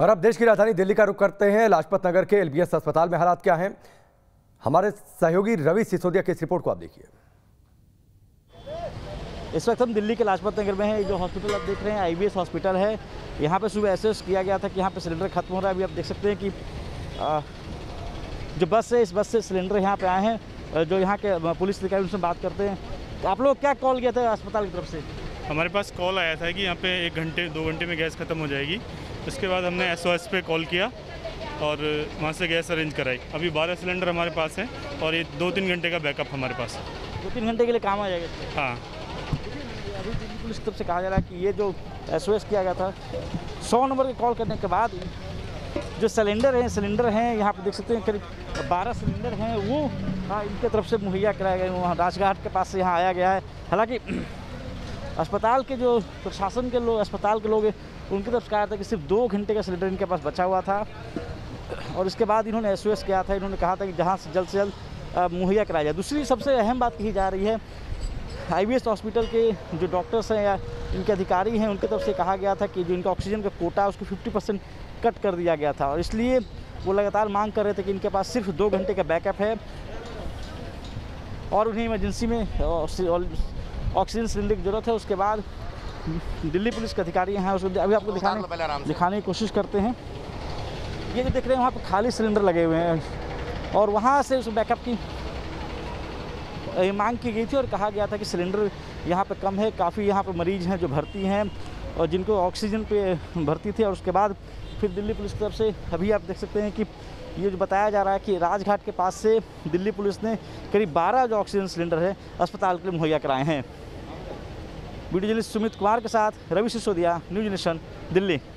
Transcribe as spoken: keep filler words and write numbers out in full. और अब देश की राजधानी दिल्ली का रुख करते हैं। लाजपत नगर के एलबीएस अस्पताल में हालात क्या हैं, हमारे सहयोगी रवि सिसोदिया की इस रिपोर्ट को आप देखिए। इस वक्त हम दिल्ली के लाजपत नगर में हैं। जो हॉस्पिटल आप देख रहे हैं आई बी एस हॉस्पिटल है। यहाँ पे सुबह एहसास किया गया था कि यहाँ पे सिलेंडर खत्म हो रहा है। अभी आप देख सकते हैं कि आ, जो बस है इस बस से सिलेंडर यहाँ पे आए हैं। जो यहाँ के पुलिस अधिकारी उनसे बात करते हैं। आप लोग क्या कॉल किया था अस्पताल की तरफ से? हमारे पास कॉल आया था कि यहाँ पे एक घंटे दो घंटे में गैस खत्म हो जाएगी। उसके बाद हमने एस ओ एस पे कॉल किया और वहाँ से गैस अरेंज कराई। अभी बारह सिलेंडर हमारे पास है और ये दो तीन घंटे का बैकअप हमारे पास है। दो तीन घंटे के लिए काम आ जाएगा। हाँ, अभी दिल्ली पुलिस की तरफ से कहा जा रहा है कि ये जो एस ओ एस किया गया था सौ नंबर के कॉल करने के बाद जो सिलेंडर हैं सिलेंडर हैं यहाँ पे देख सकते हैं करीब बारह सिलेंडर हैं वो हाँ इनके तरफ से मुहैया कराया गया। वहाँ राजघाट के पास से यहाँ आया गया है। हालांकि अस्पताल के जो प्रशासन के लोग अस्पताल के लोग उनकी तरफ से कहा था कि सिर्फ दो घंटे का सिलेंडर इनके पास बचा हुआ था और इसके बाद इन्होंने एस ओ एस किया था। इन्होंने कहा था कि जहाँ से जल्द से जल्द मुहैया कराया जाए। दूसरी सबसे अहम बात कही जा रही है आई बी एस हॉस्पिटल के जो डॉक्टर्स हैं या इनके अधिकारी हैं उनकी तरफ से कहा गया था कि जो इनका ऑक्सीजन का कोटा है उसको पचास परसेंट कट कर दिया गया था और इसलिए वो लगातार मांग कर रहे थे कि इनके पास सिर्फ दो घंटे का बैकअप है और उन्हें इमरजेंसी में ऑक्सीजन सिलेंडर की ज़रूरत है। उसके बाद दिल्ली पुलिस के अधिकारी हैं उसको अभी आपको दिखाने दिखाने की कोशिश करते हैं। ये जो देख रहे हैं वहाँ पर खाली सिलेंडर लगे हुए हैं और वहाँ से उस बैकअप की ये मांग की गई थी और कहा गया था कि सिलेंडर यहाँ पे कम है। काफ़ी यहाँ पे मरीज हैं जो भर्ती हैं और जिनको ऑक्सीजन पे भर्ती थी। और उसके बाद फिर दिल्ली पुलिस की तरफ से अभी आप देख सकते हैं कि ये जो बताया जा रहा है कि राजघाट के पास से दिल्ली पुलिस ने करीब बारह जो ऑक्सीजन सिलेंडर है अस्पताल के लिए मुहैया कराए हैं। वीडियो जर्नलिस्ट सुमित कुमार के साथ रवि सिसोदिया, न्यूज़ नेशन, दिल्ली।